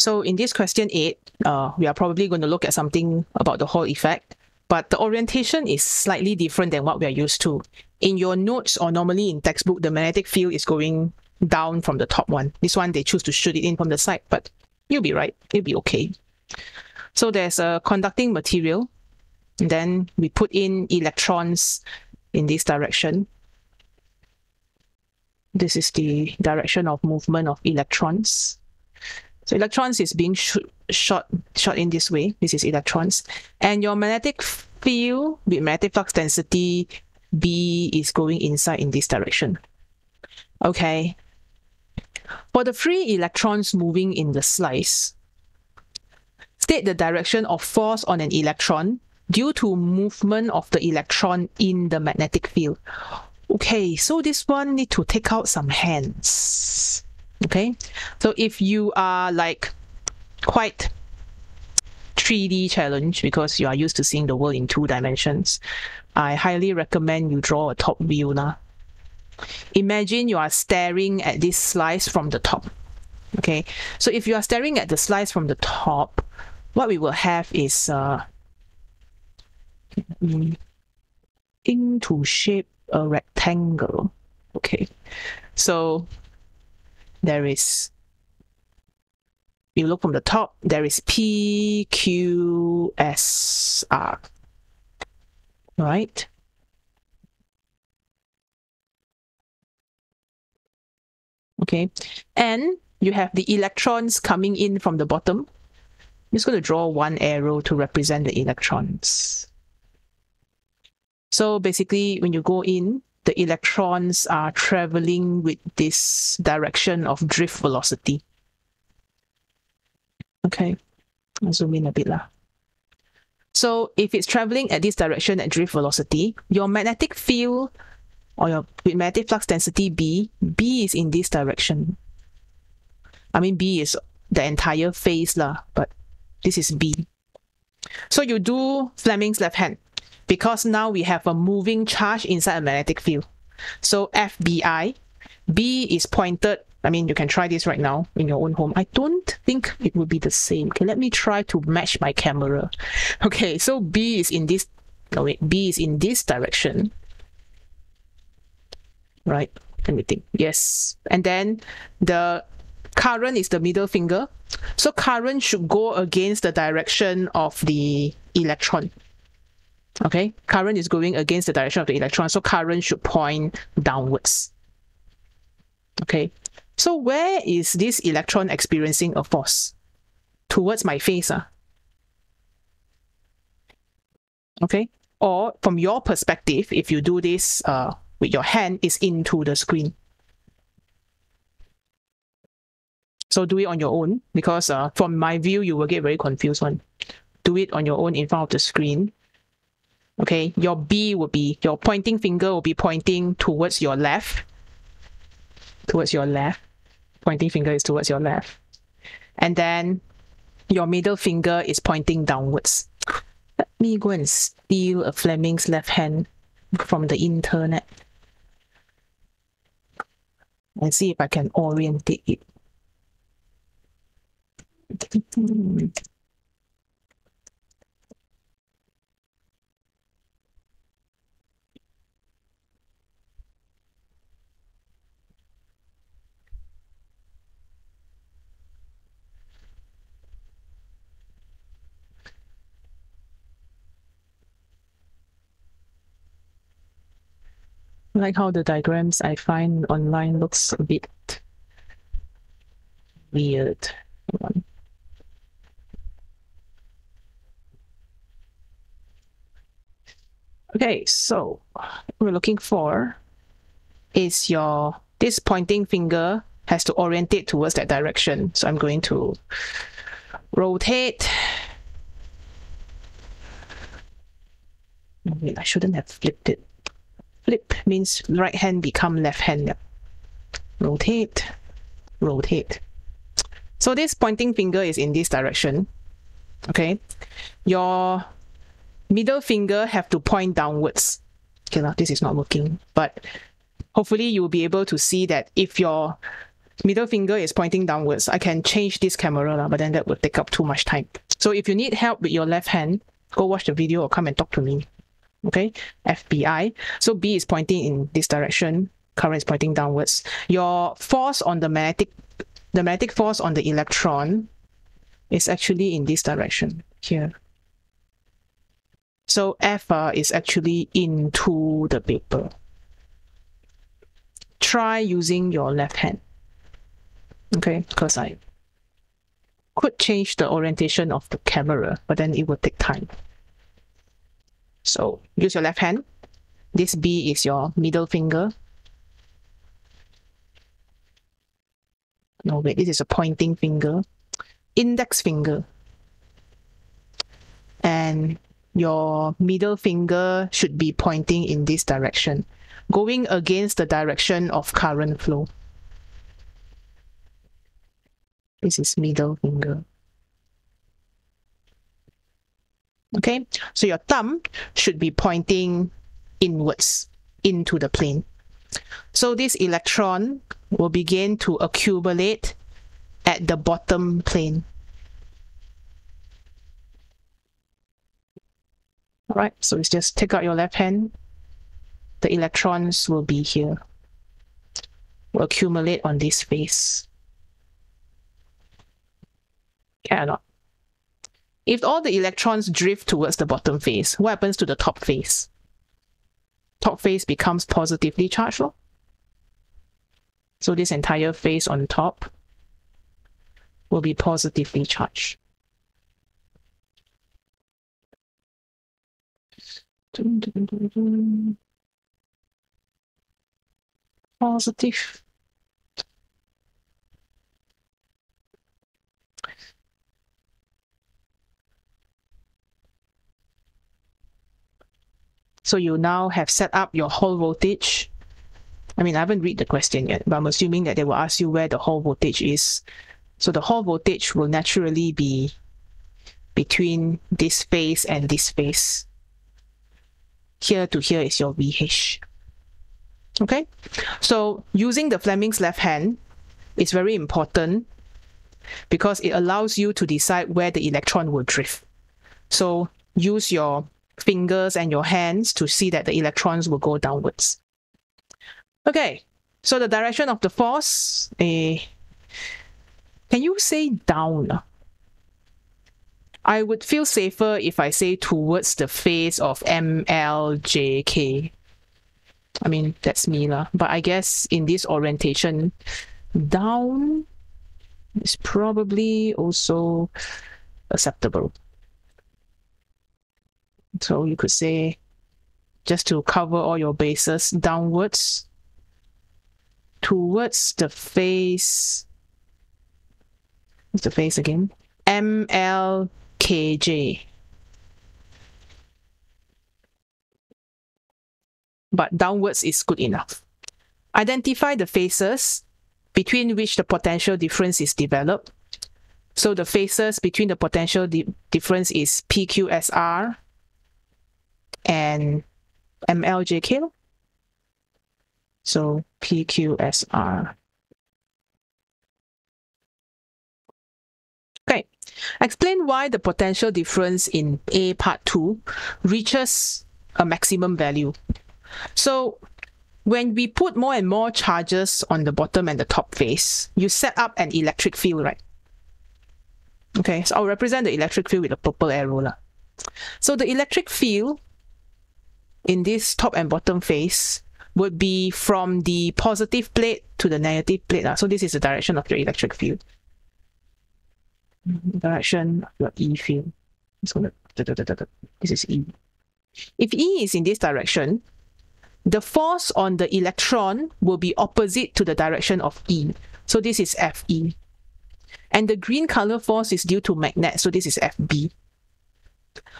So in this question 8, we are probably going to look at something about the Hall effect, but the orientation is slightly different than what we are used to. In your notes or normally in textbook, the magnetic field is going down from the top one. This one, they choose to shoot it in from the side, but you'll be right. You'll be okay. So there's a conducting material. And then we put in electrons in this direction. This is the direction of movement of electrons. So electrons is being shot in this way. This is electrons. And your magnetic field with magnetic flux density B is going inside in this direction. Okay. For the free electrons moving in the slice, state the direction of force on an electron due to movement of the electron in the magnetic field. Okay, so this one need to take out some hands. Okay, so if you are like quite 3D challenge because you are used to seeing the world in 2 dimensions, I highly recommend you draw a top view now. Imagine you are staring at this slice from the top. Okay, so if you are staring at the slice from the top, what we will have is to shape a rectangle. Okay, so there is, you look from the top, there is PQSR. All right. Okay, and you have the electrons coming in from the bottom. I'm just going to draw one arrow to represent the electrons. So basically, when you go in, the electrons are traveling with this direction of drift velocity. Okay, I'll zoom in a bit lah. So if it's traveling at this direction at drift velocity, your magnetic field or your magnetic flux density B is in this direction. I mean, B is the entire phase lah, but this is B. So you do Fleming's left hand, because now we have a moving charge inside a magnetic field. So FBI, B is pointed. I mean, you can try this right now in your own home. I don't think it will be the same. Okay, let me try to match my camera. Okay, so B is in this, no wait, B is in this direction. Right, let me think. Yes, and then the current is the middle finger. So current should go against the direction of the electron. Okay, current is going against the direction of the electron, so current should point downwards. Okay, so where is this electron experiencing a force? Towards my face, huh? Okay, or from your perspective, if you do this with your hand, it's into the screen. So do it on your own, because from my view, you will get very confused one. Do it on your own in front of the screen. Okay, your B will be, your pointing finger will be pointing towards your left. Towards your left. Pointing finger is towards your left. And then your middle finger is pointing downwards. Let me go and steal a Fleming's left hand from the internet and see if I can orientate it. Like how the diagrams I find online looks a bit weird. Hold on. Okay, so what we're looking for is your, this pointing finger has to orientate towards that direction. So I'm going to rotate. Wait, I shouldn't have flipped it. Flip means right hand become left hand. Rotate, rotate. So this pointing finger is in this direction. Okay, your middle finger have to point downwards. Okay, now this is not working, but hopefully you will be able to see that if your middle finger is pointing downwards. I can change this camera, but then that would take up too much time. So if you need help with your left hand, go watch the video or come and talk to me. Okay, FBI. So B is pointing in this direction, current is pointing downwards. Your force on the magnetic force on the electron is actually in this direction here. So F is actually into the paper. Try using your left hand. Okay, because I could change the orientation of the camera, but then it will take time. So use your left hand. This B is your middle finger. No, wait, this is a pointing finger. Index finger. And your middle finger should be pointing in this direction, going against the direction of current flow. This is middle finger. Okay, so your thumb should be pointing inwards into the plane. So this electron will begin to accumulate at the bottom plane. All right, so it's just take out your left hand. The electrons will be here, will accumulate on this face. Cannot. If all the electrons drift towards the bottom face, what happens to the top face? Top face becomes positively charged. So this entire face on top will be positively charged. Positive. So you now have set up your Hall voltage. I mean, I haven't read the question yet, but I'm assuming that they will ask you where the Hall voltage is. So the Hall voltage will naturally be between this phase and this phase. Here to here is your VH. Okay, so using the Fleming's left hand is very important because it allows you to decide where the electron will drift. So use your fingers and your hands to see that the electrons will go downwards. Okay, so the direction of the force, can you say down? I would feel safer if I say towards the face of MLJK. I mean, that's me lah, but I guess in this orientation, down is probably also acceptable. So you could say, just to cover all your bases, downwards, towards the face, what's the face again? MLKJ. But downwards is good enough. Identify the faces between which the potential difference is developed. So the faces between the potential difference is PQSR and MLJK. So PQSR. Okay. Explain why the potential difference in A part 2 reaches a maximum value. So when we put more and more charges on the bottom and the top face, you set up an electric field, right? Okay, so I'll represent the electric field with a purple arrow lah. So the electric field in this top and bottom face would be from the positive plate to the negative plate lah. So this is the direction of your electric field. Direction of your E field. So this is E. If E is in this direction, the force on the electron will be opposite to the direction of E. So this is FE. And the green color force is due to magnet, so this is FB.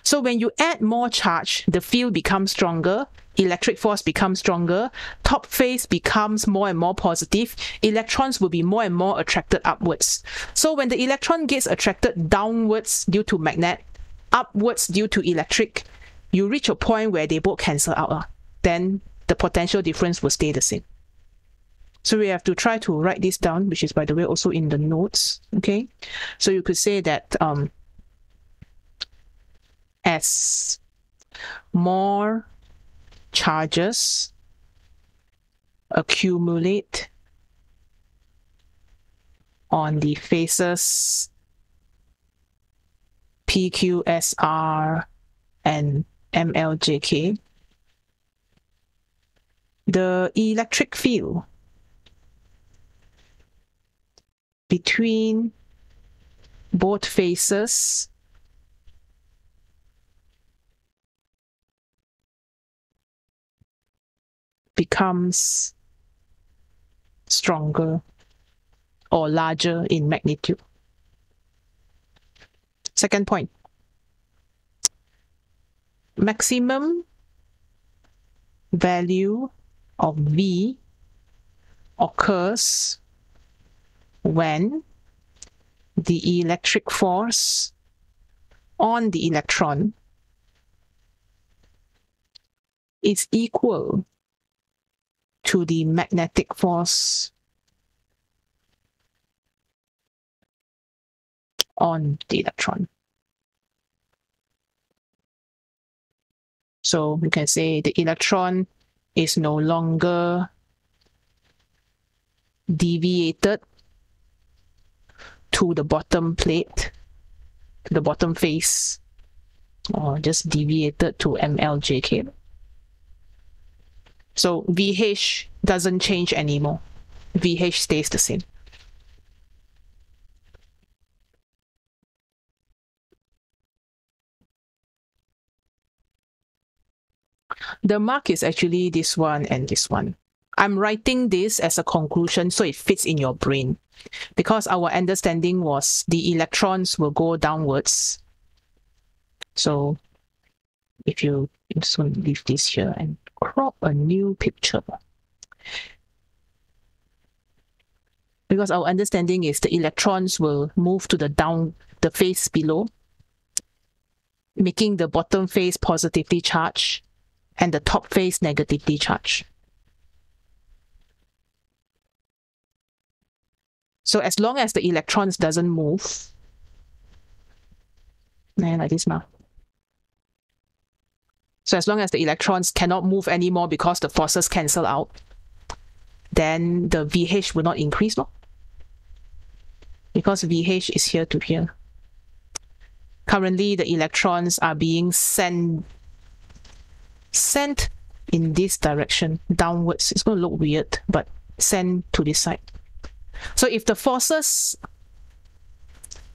So when you add more charge, the field becomes stronger, electric force becomes stronger, top face becomes more and more positive, electrons will be more and more attracted upwards. So when the electron gets attracted downwards due to magnet, upwards due to electric, you reach a point where they both cancel out. Then the potential difference will stay the same. So we have to try to write this down, which is, by the way, also in the notes. Okay, so you could say that as more charges accumulate on the faces PQSR and MLJK, the electric field between both faces becomes stronger or larger in magnitude. Second point, maximum value of V occurs when the electric force on the electron is equal to the magnetic force on the electron. So we can say the electron is no longer deviated to the bottom plate, to the bottom face, or just deviated to MLJK. So VH doesn't change anymore. VH stays the same. The mark is actually this one and this one. I'm writing this as a conclusion so it fits in your brain, because our understanding was the electrons will go downwards. So if you just want to leave this here and crop a new picture, because our understanding is the electrons will move to the face below, making the bottom face positively charged and the top face negatively charged. So as long as the electrons doesn't move, like this now. So as long as the electrons cannot move anymore because the forces cancel out, then the VH will not increase, no? Because VH is here to here. Currently, the electrons are being sent in this direction, downwards. It's going to look weird, but sent to this side. So if the forces,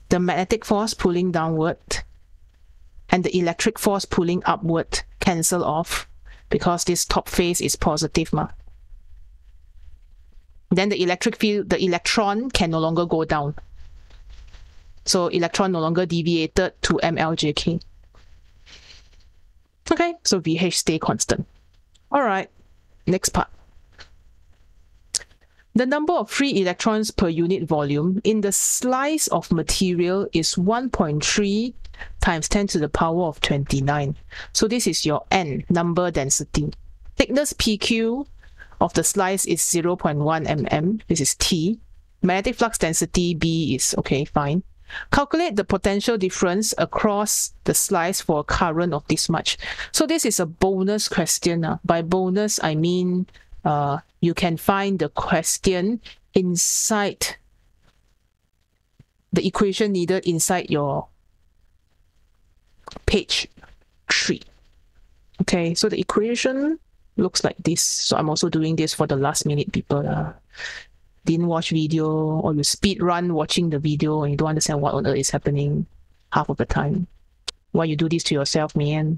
the magnetic force pulling downward and the electric force pulling upward, cancel off because this top face is positive, then the electric field, the electron can no longer go down. So electron no longer deviated to MLJK. Okay, so VH stay constant. All right, next part. The number of free electrons per unit volume in the slice of material is 1.3 times 10 to the power of 29. So this is your N, number density. Thickness PQ of the slice is 0.1 mm. This is T. Magnetic flux density B is, okay, fine. Calculate the potential difference across the slice for a current of this much. So this is a bonus question. By bonus, I mean you can find the question inside the equation needed inside your page 3. Okay, so the equation looks like this. So I'm also doing this for the last minute people. Didn't watch video, or you speed run watching the video and you don't understand what on earth is happening half of the time. Why you do this to yourself, man?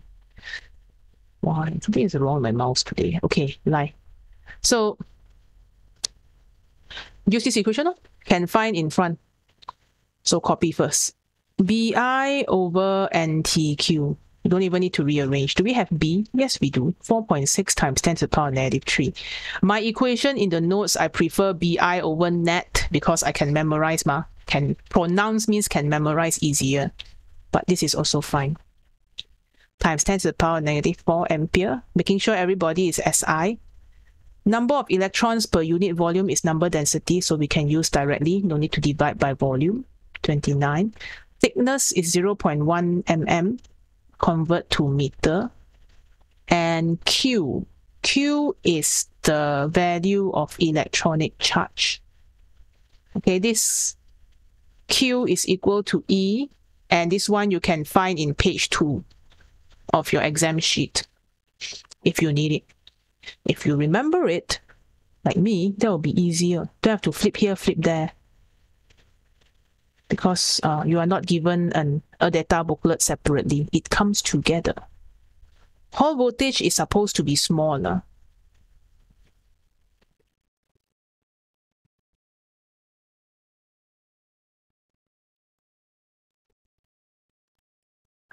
Why? Something is wrong with my mouse today. Okay, lie. So use this equation, can find in front. So copy first. BI over NTQ. You don't even need to rearrange. Do we have B? Yes, we do. 4.6 times 10 to the power negative 3. My equation in the notes, I prefer BI over net because I can memorize, can pronounce means can memorize easier. But this is also fine. Times 10 to the power negative 4 ampere, making sure everybody is SI. Number of electrons per unit volume is number density, so we can use directly, no need to divide by volume, 29. Thickness is 0.1 mm, convert to meter. And Q, Q is the value of electronic charge. Okay, this Q is equal to E, and this one you can find in page 2 of your exam sheet if you need it. If you remember it, like me, that will be easier. Don't have to flip here, flip there, because you are not given a data booklet separately. It comes together. Hall voltage is supposed to be smaller.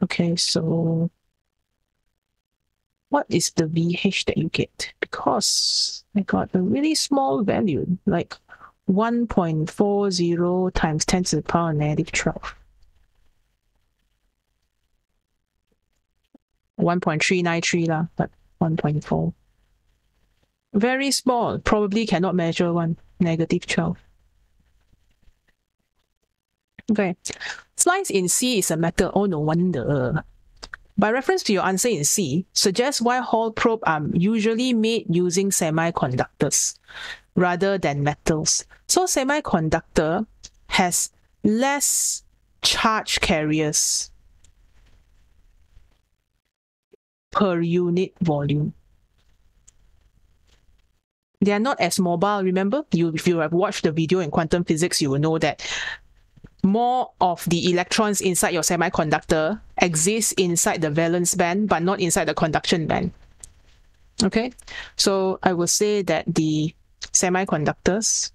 Okay, so what is the VH that you get? Because I got a really small value, like 1.40 times 10 to the power negative 12. 1.393 lah, but 1.4. Very small, probably cannot measure one, negative 12. Okay, slice in C is a metal, oh no wonder. By reference to your answer in C, suggest why Hall probes are usually made using semiconductors rather than metals. So semiconductor has less charge carriers per unit volume. They are not as mobile, remember? If you have watched the video in quantum physics, you will know that more of the electrons inside your semiconductor exists inside the valence band, but not inside the conduction band. Okay, so I will say that the semiconductors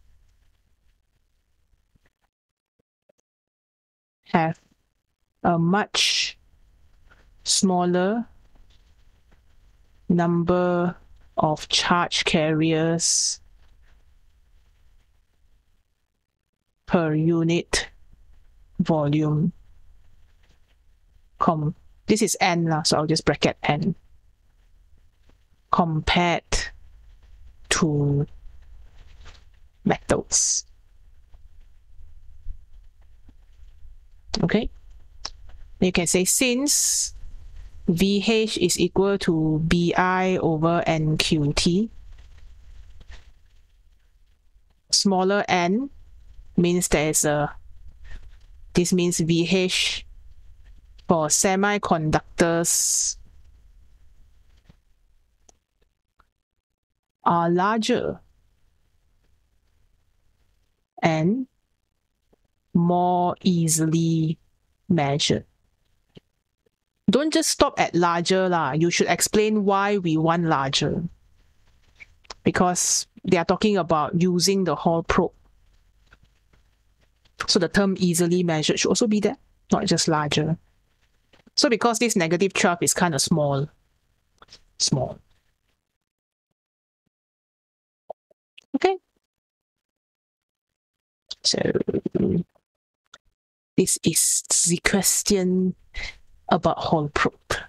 have a much smaller number of charge carriers per unit volume. This is N lah, so I'll just bracket N, compared to metals. Okay, you can say since VH is equal to BI over NQT, smaller N means there is a, this means VH for semiconductors are larger and more easily measured. Don't just stop at larger lah. You should explain why we want larger, because they are talking about using the Hall probe. So the term easily measured should also be there, not just larger. So because this negative 12 is kind of small. Okay. So this is the question about Hall probe.